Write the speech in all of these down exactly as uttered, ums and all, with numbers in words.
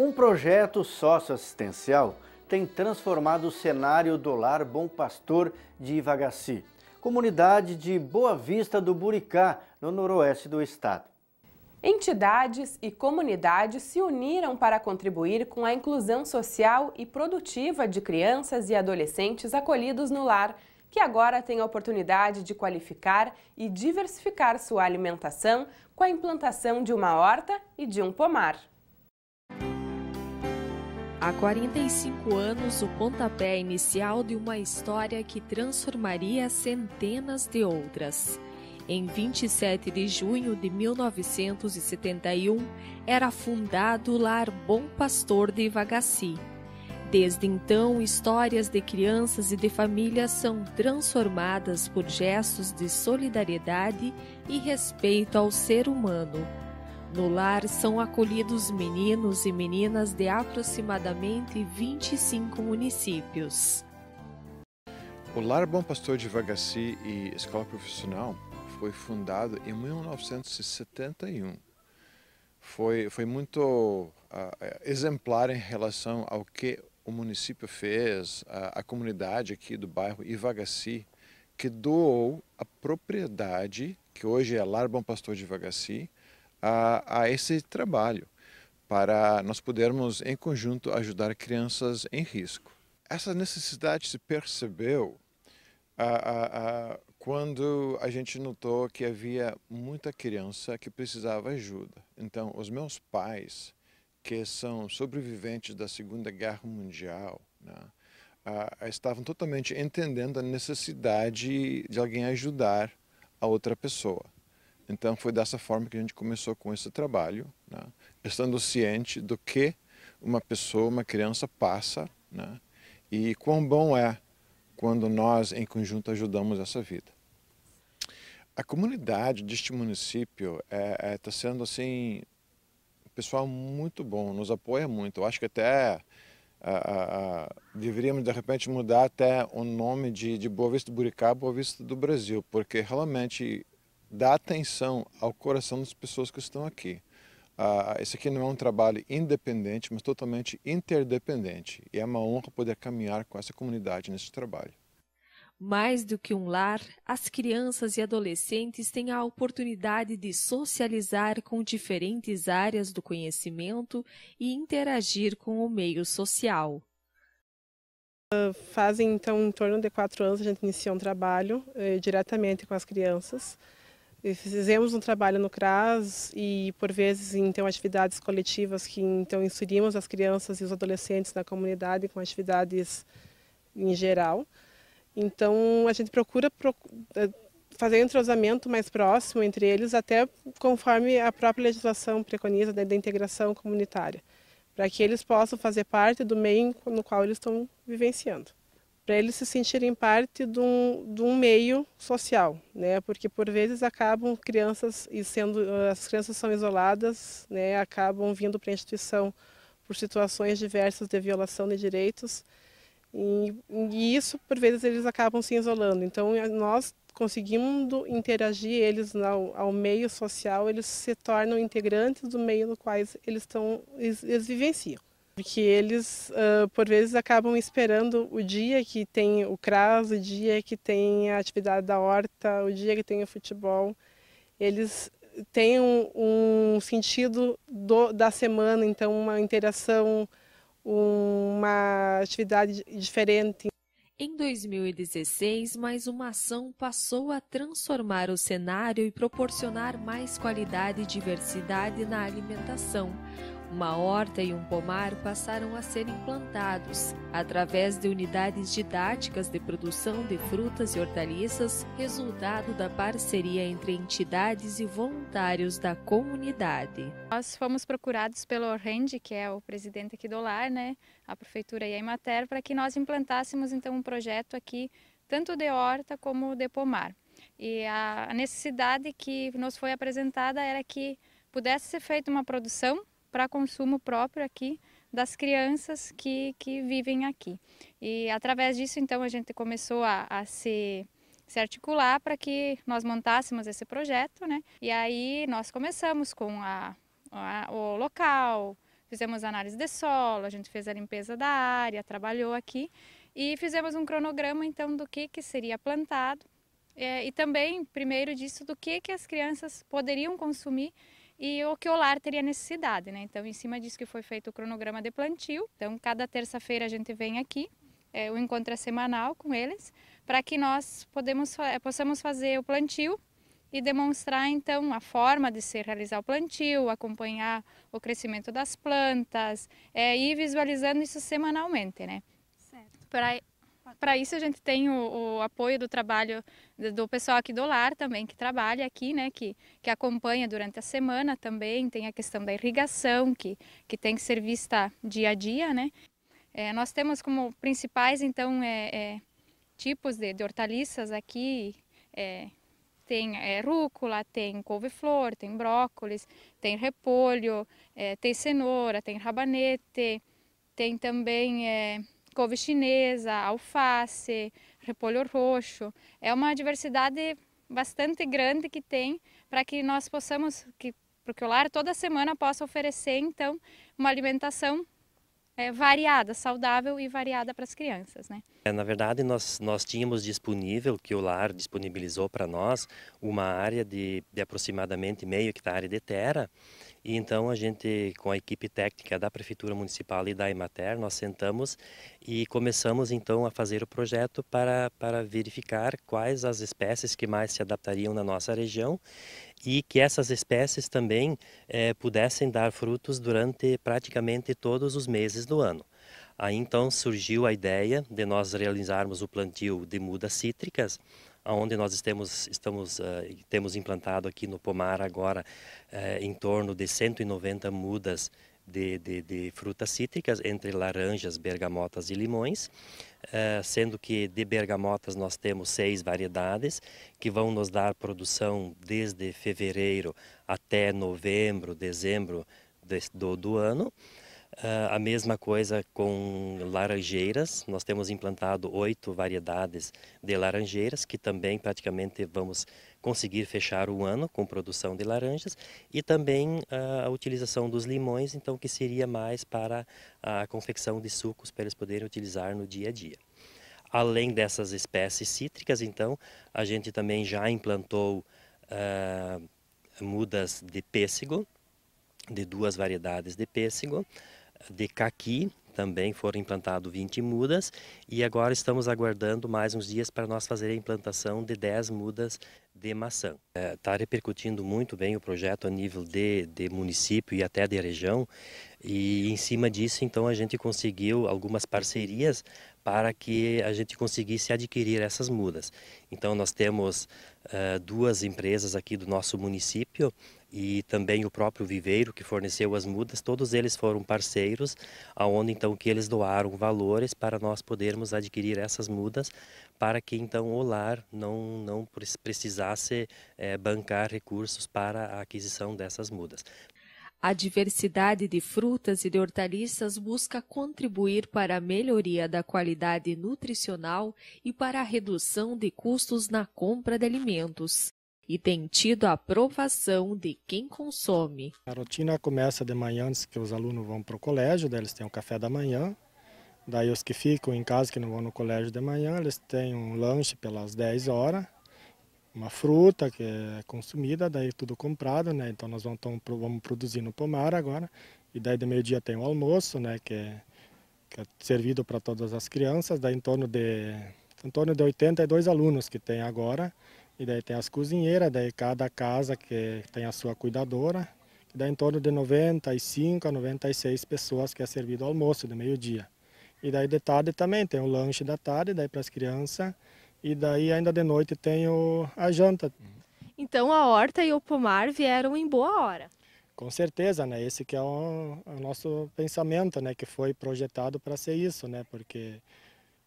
Um projeto socioassistencial tem transformado o cenário do Lar Bom Pastor de Ivagacy, comunidade de Boa Vista do Buricá, no noroeste do estado. Entidades e comunidades se uniram para contribuir com a inclusão social e produtiva de crianças e adolescentes acolhidos no lar, que agora tem a oportunidade de qualificar e diversificar sua alimentação com a implantação de uma horta e de um pomar. Há quarenta e cinco anos, o pontapé inicial de uma história que transformaria centenas de outras. Em vinte e sete de junho de mil novecentos e setenta e um, era fundado o Lar Bom Pastor de Ivagacy. Desde então, histórias de crianças e de famílias são transformadas por gestos de solidariedade e respeito ao ser humano. No lar são acolhidos meninos e meninas de aproximadamente vinte e cinco municípios. O Lar Bom Pastor de Ivagacy e Escola Profissional foi fundado em mil novecentos e setenta e um. Foi, foi muito uh, exemplar em relação ao que o município fez, a, a comunidade aqui do bairro Ivagacy, que doou a propriedade, que hoje é Lar Bom Pastor de Ivagacy, A, a esse trabalho, para nós podermos, em conjunto, ajudar crianças em risco. Essa necessidade se percebeu a, a, a, quando a gente notou que havia muita criança que precisava ajuda. Então, os meus pais, que são sobreviventes da Segunda Guerra Mundial, né, a, a, estavam totalmente entendendo a necessidade de alguém ajudar a outra pessoa. Então foi dessa forma que a gente começou com esse trabalho, né? Estando ciente do que uma pessoa, uma criança passa, né? E quão bom é quando nós em conjunto ajudamos essa vida. A comunidade deste município é, é, tá sendo assim, um pessoal muito bom, nos apoia muito. Eu acho que até a, a, a, deveríamos de repente mudar até o nome de, de Boa Vista do Buricá, Boa Vista do Brasil, porque realmente dá atenção ao coração das pessoas que estão aqui. Ah, esse aqui não é um trabalho independente, mas totalmente interdependente. E é uma honra poder caminhar com essa comunidade nesse trabalho. Mais do que um lar, as crianças e adolescentes têm a oportunidade de socializar com diferentes áreas do conhecimento e interagir com o meio social. Fazem, então, em torno de quatro anos, a gente iniciou um trabalho eh, diretamente com as crianças. Fizemos um trabalho no CRAS e, por vezes, então, atividades coletivas que então inserimos as crianças e os adolescentes na comunidade com atividades em geral. Então, a gente procura proc... fazer um entrosamento mais próximo entre eles, até conforme a própria legislação preconiza da integração comunitária, para que eles possam fazer parte do meio no qual eles estão vivenciando, para eles se sentirem parte de um, de um meio social, né? Porque por vezes acabam crianças e sendo as crianças são isoladas, né? Acabam vindo para a instituição por situações diversas de violação de direitos e, e isso por vezes eles acabam se isolando. Então nós conseguindo interagir eles ao, ao meio social, eles se tornam integrantes do meio no qual eles estão eles, eles vivenciam. Porque eles, uh, por vezes, acabam esperando o dia que tem o CRAS, o dia que tem a atividade da horta, o dia que tem o futebol. Eles têm um, um sentido do, da semana, então uma interação, uma atividade diferente. Em dois mil e dezesseis, mais uma ação passou a transformar o cenário e proporcionar mais qualidade e diversidade na alimentação. Uma horta e um pomar passaram a ser implantados, através de unidades didáticas de produção de frutas e hortaliças, resultado da parceria entre entidades e voluntários da comunidade. Nós fomos procurados pelo Rende, que é o presidente aqui do lar, né, a prefeitura e a Emater, para que nós implantássemos então um projeto aqui, tanto de horta como de pomar. E a necessidade que nos foi apresentada era que pudesse ser feita uma produção para consumo próprio aqui das crianças que, que vivem aqui. E através disso, então, a gente começou a, a se, se articular para que nós montássemos esse projeto, né? E aí nós começamos com a, a, o local, Fizemos análise de solo, a gente fez a limpeza da área, trabalhou aqui e fizemos um cronograma então do que, que seria plantado é, e também, primeiro disso, do que, que as crianças poderiam consumir e o que o lar teria necessidade, né? Então, em cima disso que foi feito o cronograma de plantio. Então, cada terça-feira a gente vem aqui, é, o encontro é semanal com eles, para que nós podemos, possamos fazer o plantio e demonstrar, então, a forma de se realizar o plantio, acompanhar o crescimento das plantas é, e ir visualizando isso semanalmente, né? Certo. Pra... Para isso a gente tem o, o apoio do trabalho do pessoal aqui do lar também, que trabalha aqui, né, que, que acompanha durante a semana também, tem a questão da irrigação, que, que tem que ser vista dia a dia, né. É, nós temos como principais, então, é, é, tipos de, de hortaliças aqui, é, tem é, rúcula, tem couve-flor, tem brócolis, tem repolho, é, tem cenoura, tem rabanete, tem também... É, couve chinesa, alface, repolho roxo. É uma diversidade bastante grande que tem para que nós possamos, que, porque o lar toda semana possa oferecer então uma alimentação é, variada, saudável e variada para as crianças, né? É, na verdade nós, nós tínhamos disponível, que o lar disponibilizou para nós, uma área de, de aproximadamente meio hectare de terra. E então a gente, com a equipe técnica da Prefeitura Municipal e da Emater, nós sentamos e começamos então a fazer o projeto para, para verificar quais as espécies que mais se adaptariam na nossa região e que essas espécies também eh, pudessem dar frutos durante praticamente todos os meses do ano. Aí então surgiu a ideia de nós realizarmos o plantio de mudas cítricas, onde nós estamos, estamos, uh, temos implantado aqui no pomar agora uh, em torno de cento e noventa mudas de, de, de frutas cítricas, entre laranjas, bergamotas e limões, uh, sendo que de bergamotas nós temos seis variedades que vão nos dar produção desde fevereiro até novembro, dezembro de, do, do ano. Uh, a mesma coisa com laranjeiras, nós temos implantado oito variedades de laranjeiras, que também praticamente vamos conseguir fechar o ano com produção de laranjas, e também uh, a utilização dos limões, então que seria mais para a confecção de sucos para eles poderem utilizar no dia a dia. Além dessas espécies cítricas, então, a gente também já implantou uh, mudas de pêssego, de duas variedades de pêssego, de caqui, também foram implantados vinte mudas, e agora estamos aguardando mais uns dias para nós fazer a implantação de dez mudas de maçã. Está é, repercutindo muito bem o projeto a nível de, de município e até de região, e em cima disso então a gente conseguiu algumas parcerias para que a gente conseguisse adquirir essas mudas. Então nós temos uh, duas empresas aqui do nosso município, e também o próprio viveiro que forneceu as mudas, todos eles foram parceiros, aonde então que eles doaram valores para nós podermos adquirir essas mudas, para que então o lar não, não precisasse é, bancar recursos para a aquisição dessas mudas. A diversidade de frutas e de hortaliças busca contribuir para a melhoria da qualidade nutricional e para a redução de custos na compra de alimentos, e tem tido a aprovação de quem consome. A rotina começa de manhã, antes que os alunos vão para o colégio, daí eles têm o café da manhã, daí os que ficam em casa, que não vão no colégio de manhã, eles têm um lanche pelas dez horas, uma fruta que é consumida, daí tudo comprado, né? Então nós vamos, tão, vamos produzir no pomar agora, e daí de meio-dia tem o almoço, né? que, é, que é servido para todas as crianças, daí em torno de, em torno de oitenta e dois alunos que tem agora. E daí tem as cozinheiras, daí cada casa que tem a sua cuidadora, que dá em torno de noventa e cinco a noventa e seis pessoas que é servido ao almoço de meio-dia. E daí de tarde também tem o lanche da tarde, daí para as crianças, e daí ainda de noite tem o, a janta. Então a horta e o pomar vieram em boa hora. Com certeza, né? Esse que é o, o nosso pensamento, né? Que foi projetado para ser isso, né? Porque...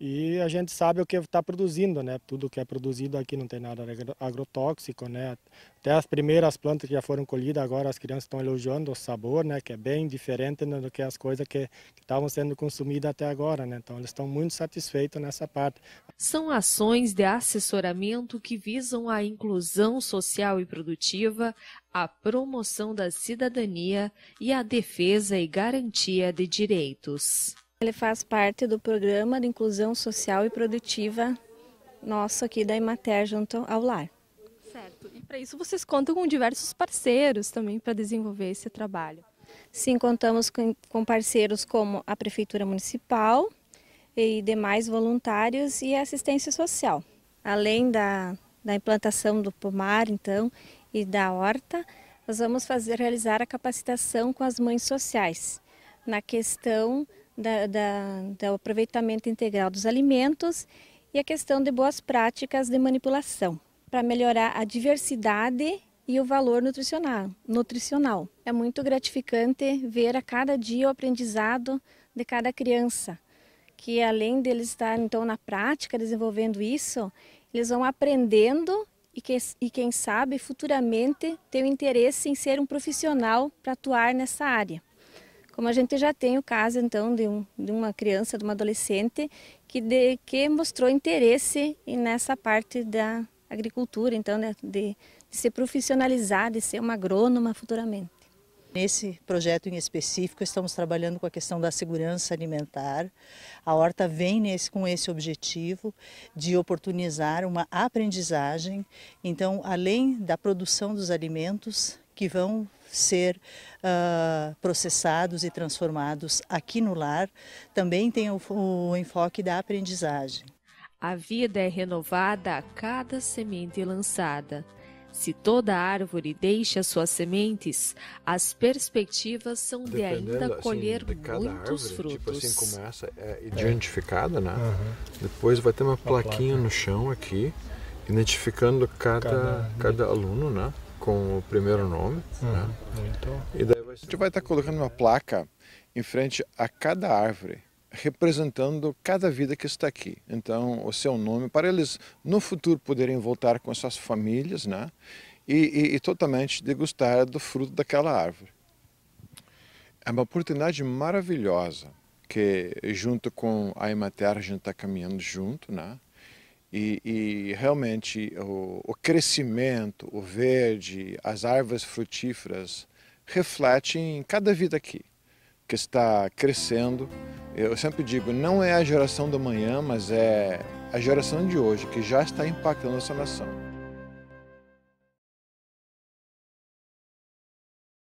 E a gente sabe o que está produzindo, né? Tudo que é produzido aqui não tem nada agrotóxico, né? Até as primeiras plantas que já foram colhidas, agora as crianças estão elogiando o sabor, né? Que é bem diferente do que as coisas que estavam sendo consumidas até agora, né? Então eles estão muito satisfeitos nessa parte. São ações de assessoramento que visam a inclusão social e produtiva, a promoção da cidadania e a defesa e garantia de direitos. Ele faz parte do programa de inclusão social e produtiva nosso aqui da Emater junto ao Lar. Certo. E para isso vocês contam com diversos parceiros também para desenvolver esse trabalho. Sim, contamos com parceiros como a Prefeitura Municipal e demais voluntários e assistência social. Além da, da implantação do pomar, então, e da horta, nós vamos fazer, realizar a capacitação com as mães sociais na questão da, da, do aproveitamento integral dos alimentos e a questão de boas práticas de manipulação, para melhorar a diversidade e o valor nutricional, nutricional. É muito gratificante ver a cada dia o aprendizado de cada criança, que além de eles estarem então na prática desenvolvendo isso, eles vão aprendendo e, que, e quem sabe futuramente ter o interesse em ser um profissional para atuar nessa área. Como a gente já tem o caso então de, um, de uma criança, de uma adolescente, que, de, que mostrou interesse nessa parte da agricultura, então, né, de, de se profissionalizar, de ser uma agrônoma futuramente. Nesse projeto em específico, estamos trabalhando com a questão da segurança alimentar. A horta vem nesse, com esse objetivo de oportunizar uma aprendizagem, então, além da produção dos alimentos que vão ser uh, processados e transformados aqui no lar, também tem o, o enfoque da aprendizagem. A vida é renovada a cada semente lançada. Se toda árvore deixa suas sementes, as perspectivas são de ainda colher assim, de cada muitos árvore, frutos. Tipo assim, como essa é identificada, né? Uhum. Depois vai ter uma, uma plaquinha placa no chão aqui, identificando cada, cada... cada aluno, né? Com o primeiro nome. Uhum. Né? Então... E daí vai ser... A gente vai estar colocando uma placa em frente a cada árvore, representando cada vida que está aqui. Então, o seu nome, para eles no futuro poderem voltar com suas famílias, né? E, e, e totalmente degustar do fruto daquela árvore. É uma oportunidade maravilhosa que, junto com a Emater, a gente está caminhando junto, né? E, e realmente o, o crescimento, o verde, as árvores frutíferas refletem em cada vida aqui que está crescendo. Eu sempre digo, não é a geração do amanhã, mas é a geração de hoje que já está impactando essa nação.